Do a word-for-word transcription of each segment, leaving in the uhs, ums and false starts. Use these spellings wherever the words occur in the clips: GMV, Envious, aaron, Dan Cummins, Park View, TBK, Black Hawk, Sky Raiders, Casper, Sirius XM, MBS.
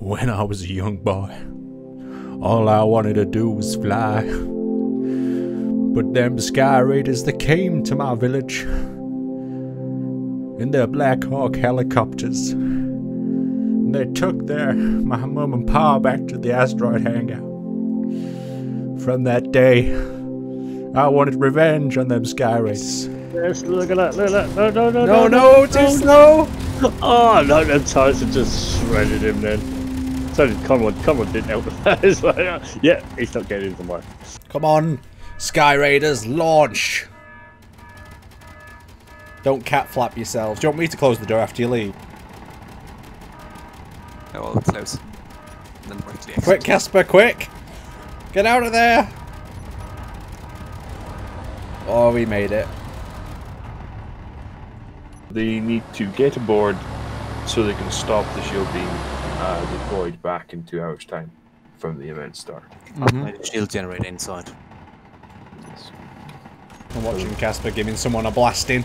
When I was a young boy, all I wanted to do was fly. But them Sky Raiders, they came to my village in their Black Hawk helicopters. And they took their my mum and pa back to the asteroid hangout. From that day, I wanted revenge on them Sky Raiders. Yes, look at that, look at that. No, no, no, no, no, no, too slow. Oh, no, them tires have just shredded him then. So did Conrad. Conrad didn't help with that as well. Yeah, he's not getting into mine. Come on, Sky Raiders, launch. Don't catflap yourselves. Do you want me to close the door after you leave? Oh, well, it's close. Then we'll actually exit. Quick, Casper, quick! Get out of there! Oh, we made it. They need to get aboard so they can stop the shield being uh, deployed back in two hours' time from the event start. Mm-hmm. Shield generator inside. Yes. I'm watching Casper giving someone a blasting.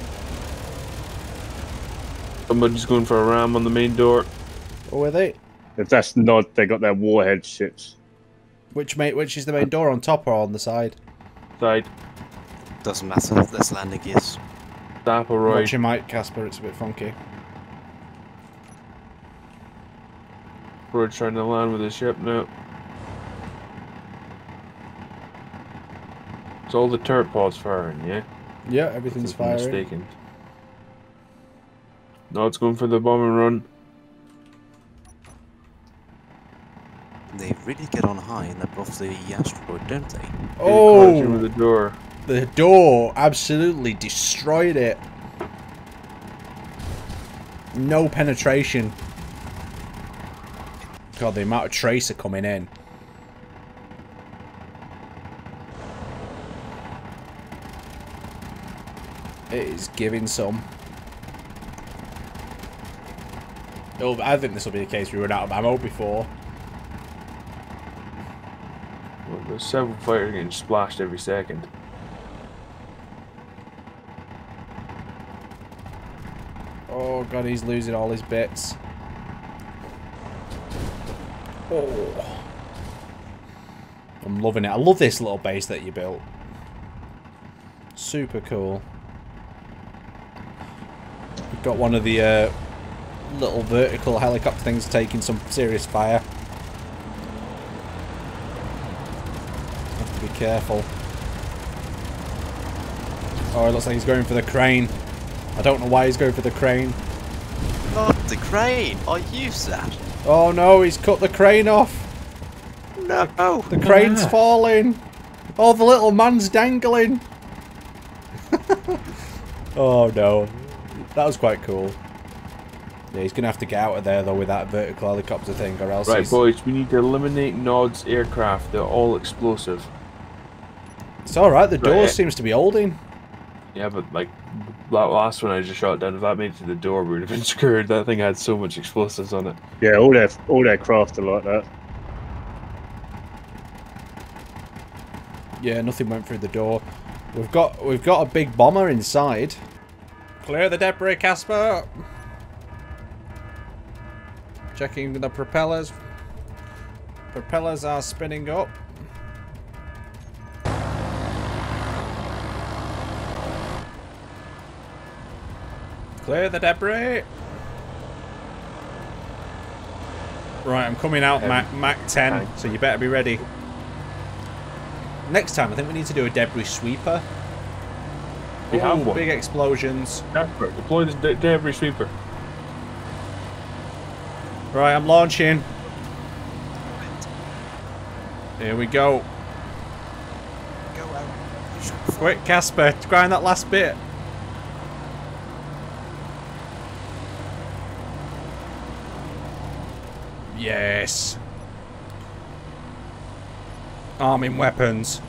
Somebody's going for a ram on the main door. Or were they? If that's not, they got their warhead ships. Which mate? Which is the main door, on top or on the side? Side. Doesn't matter. That's landing gears. Dapper right. Watch your mic, Casper, it's a bit funky. We're trying to land with the ship now. It's all the turret pods firing, yeah? Yeah, everything's firing. Mistaken. No, it's going for the bomb and run. They really get on high and they're off the asteroid, don't they? Oh! With the door. The door absolutely destroyed it. No penetration. God, the amount of tracer coming in. It is giving some. Oh, I think this will be the case we run out of ammo before. Well, there's several fighters getting splashed every second. Oh god, he's losing all his bits. Oh, I'm loving it. I love this little base that you built. Super cool. We've got one of the uh, little vertical helicopter things taking some serious fire. Have to be careful. Oh, it looks like he's going for the crane. I don't know why he's going for the crane. Not the crane! Are you sad? Oh no, he's cut the crane off! No! The crane's ah. falling! Oh, the little man's dangling! Oh no. That was quite cool. Yeah, he's gonna have to get out of there though with that vertical helicopter thing or else. Right he's... boys, we need to eliminate Nod's aircraft. They're all explosive. It's alright, the door right. seems to be holding. Yeah, but like that last one I just shot down, if that made it to the door we would have been screwed. That thing had so much explosives on it. Yeah, all their all their craft are like that. Yeah, nothing went through the door. We've got we've got a big bomber inside. Clear the debris, Casper. Checking the propellers. Propellers are spinning up. Clear the debris. Right, I'm coming out, um, Mac ten, okay. So you better be ready. Next time, I think we need to do a debris sweeper. We Ooh, have one. Big explosions. Debris. Deploy the de debris sweeper. Right, I'm launching. Here we go. Go out. Quick, Casper, grind that last bit. Yes. Arming weapons.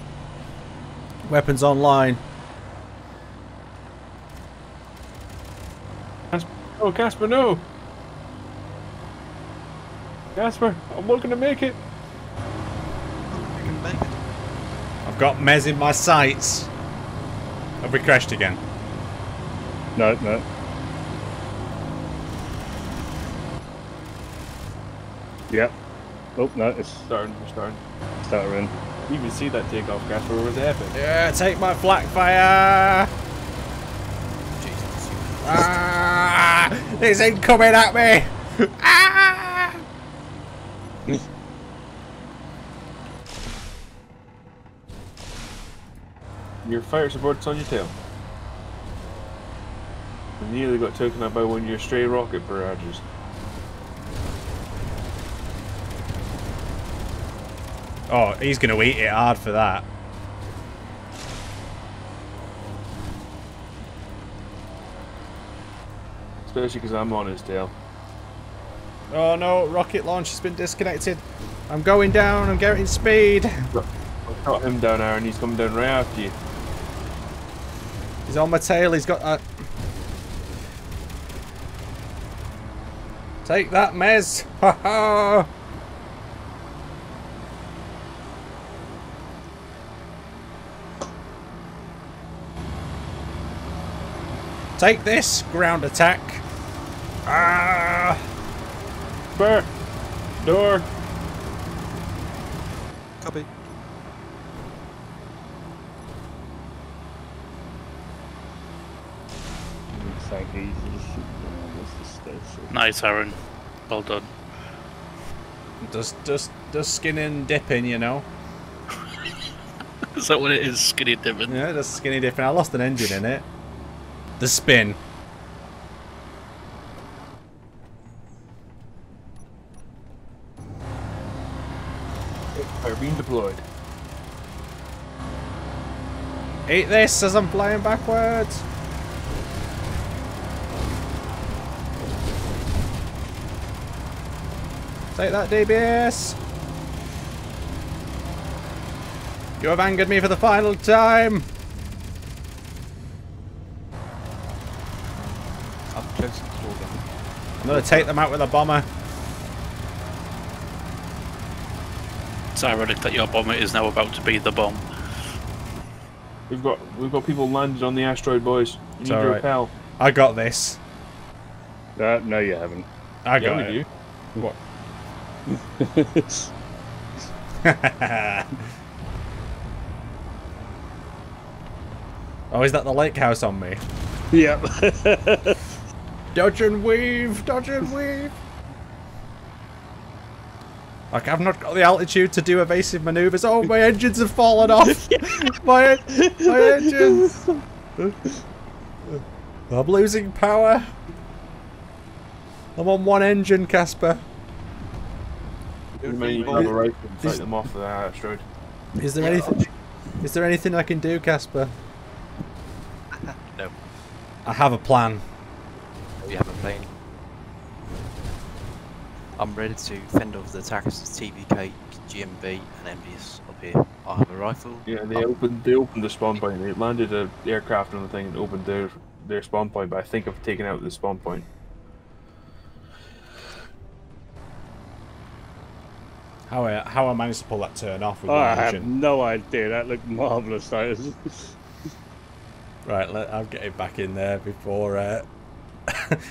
Weapons online. Oh, Casper, no! Casper, I'm not gonna make it. I can make it. I've got Mez in my sights. Have we crashed again? No, no. Yep. Oh, no, it's starting. We're starting. Starting. You can see that takeoff, Casper. It was epic. Yeah, take my black fire. Jesus. Ah! It's incoming at me. Ah! Your fire support's on your tail. I nearly got taken out by one of your stray rocket barrages. Oh, he's going to eat it hard for that. Especially because I'm on his tail. Oh no, rocket launch has been disconnected. I'm going down, I'm getting speed. I've got him down, Aaron, he's coming down right after you. He's on my tail, he's got... Uh... Take that, Mez! Ha ha! Take this, ground attack. Ah! Burr! Door! Copy. Looks like easy. Nice, Aaron. Well done. Just, just, just skinny and dipping, you know. Is that what it is? Skinny dipping? Yeah, just skinny dipping. I lost an engine in it. The spin. They're being deployed. Eat this as I'm flying backwards. Take that, D B S. You have angered me for the final time. I'm gonna take them out with a bomber. It's ironic that your bomber is now about to be the bomb. We've got we've got people landed on the asteroid, boys. You it's need your right. pal. I got this. Uh, no, you haven't. I got yeah, it. You. What? Oh, is that the lake house on me? Yep. Dodge and weave, dodge and weave. Like, I've not got the altitude to do evasive maneuvers. Oh, my engines have fallen off. my, my engines. I'm losing power. I'm on one engine, Casper. Take them off the asteroid. Is there anything? Is there anything I can do, Casper? No. I have a plan. We have a plane. I'm ready to fend off the attackers of T B K, G M V, and Envious up here. I have a rifle. Yeah, they um, opened they opened the spawn point. They landed an aircraft on the thing and opened their their spawn point, but I think I've taken out the spawn point. How I how I managed to pull that turn off with oh, I have no idea. That looked marvellous. That is. Right, let, I'll get it back in there before. Uh,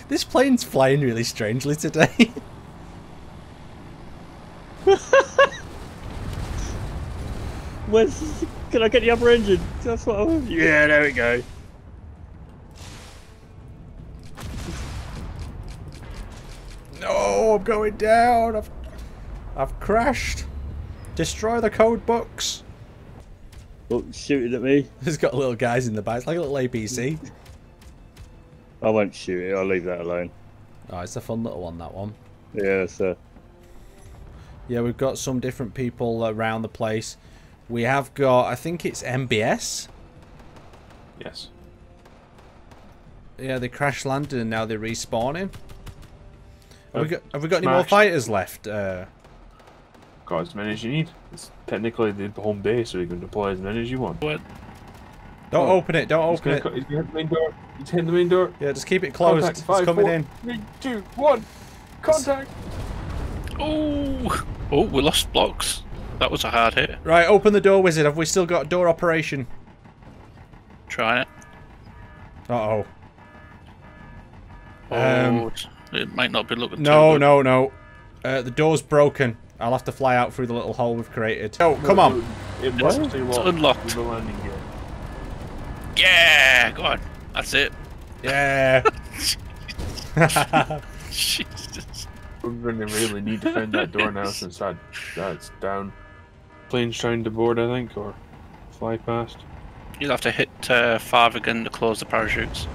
This plane's flying really strangely today. Where's this? Can I get the upper engine? That's what I want. Yeah, there we go. No, I'm going down. I've, I've crashed. Destroy the code books. Oh, shooting at me. It's got little guys in the back. It's like a little A P C. I won't shoot it, I'll leave that alone. Oh, it's a fun little one, that one. Yeah, sir. Yeah, we've got some different people around the place. We have got, I think it's M B S? Yes. Yeah, they crash landed and now they're respawning. Have, oh, we, got, have we got any more fighters left? Uh, got as many as you need. It's technically the home base, so you can deploy as many as you want. What? Don't oh. open it, don't open he's gonna, it. He's behind the main door. He's hitting the main door. Yeah, just keep it closed. Contact, five, it's coming four, in. Three, two, one. Contact. Oh, oh, we lost blocks. That was a hard hit. Right, open the door, wizard. Have we still got door operation? Trying it. Uh-oh. Oh, um, it might not be looking. No, too good. no, no. Uh, the door's broken. I'll have to fly out through the little hole we've created. Oh, come no, on. It it's, it's unlocked. Yeah, go on. That's it. Yeah. Jesus. We're going to really need to find that door now since that, that's down. Plane's trying to board, I think, or fly past. You'll have to hit uh, five again to close the parachutes.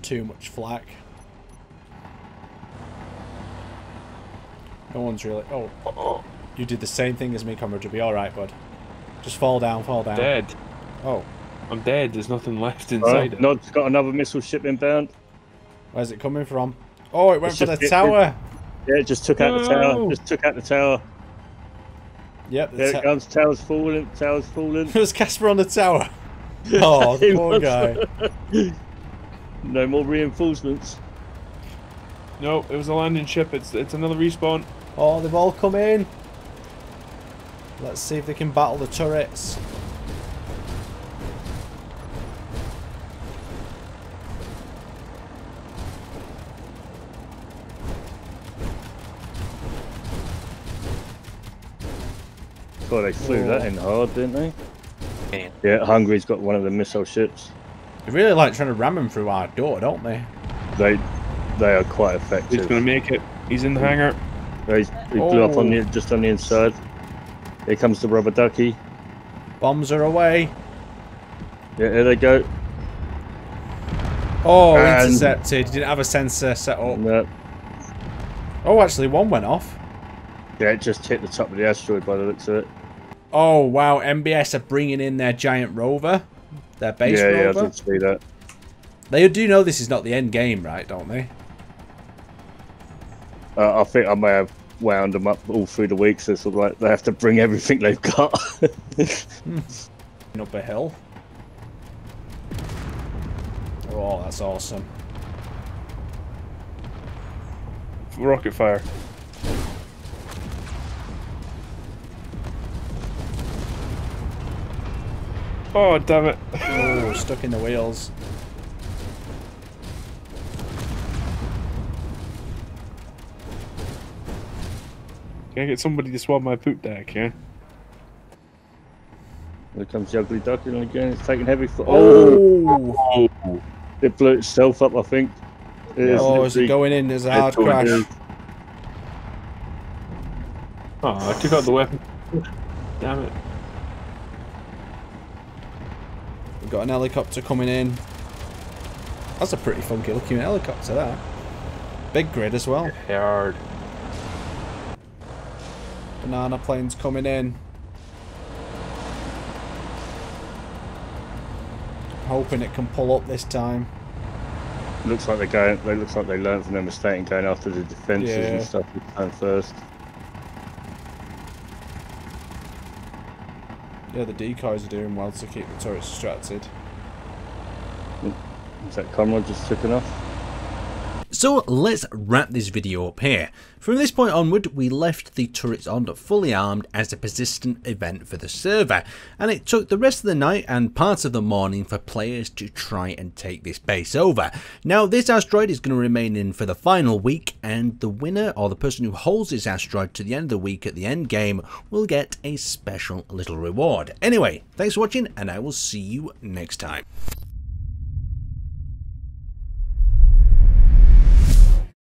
Too much flak. No one's really. Oh, oh, you did the same thing as me, comrade. You'll be all right, bud. Just fall down, fall down. Dead. Oh, I'm dead. There's nothing left inside. Oh, Nod's got another missile ship inbound. Where's it coming from? Oh, it went it's for the it, tower. It, yeah, it just took no. out the tower. Just took out the tower. Yep. The there it comes. Tower's falling. Tower's falling. It was Casper on the tower. Oh, the poor guy. No more reinforcements. No, it was a landing ship. It's it's another respawn. Oh, they've all come in. Let's see if they can battle the turrets. God, they flew oh. that in hard, didn't they? Yeah. Yeah, Hungary's got one of the missile ships. They really like trying to ram him through our door, don't they? They they are quite effective. He's going to make it. He's in the hangar. He's, he oh. blew up on the, just on the inside. Here comes the rubber ducky. Bombs are away. Yeah, here they go. Oh, and intercepted. He didn't have a sensor set up. No. Oh, actually, one went off. Yeah, it just hit the top of the asteroid by the looks of it. Oh, wow. M B S are bringing in their giant rover. Their base yeah, rover. Yeah, I did see that. They do know this is not the end game, right? Don't they? Uh, I think I may have wound them up all through the week, so it's like they have to bring everything they've got. Up a hill. Oh, that's awesome. Rocket fire. Oh, damn it. Oh, stuck in the wheels. Can I get somebody to swab my poop deck, yeah? There comes the ugly duckling again. It's taking heavy for. Oh. oh! It blew itself up, I think. It oh, is it going in? There's a hard crash. In. Oh, I took out the weapon. Damn it. Got an helicopter coming in. That's a pretty funky looking helicopter there. Big grid as well. Hard. Banana planes coming in. Hoping it can pull up this time. Looks like they go. They looks like they learned from their mistake and going after the defences yeah. and stuff and first. Yeah, the decoys are doing well to keep the turrets distracted. Is that comrade just ticking off? So let's wrap this video up here. From this point onward, we left the turrets on fully armed as a persistent event for the server, and it took the rest of the night and parts of the morning for players to try and take this base over. Now this asteroid is going to remain in for the final week, and the winner or the person who holds this asteroid to the end of the week at the end game will get a special little reward. Anyway, thanks for watching, and I will see you next time.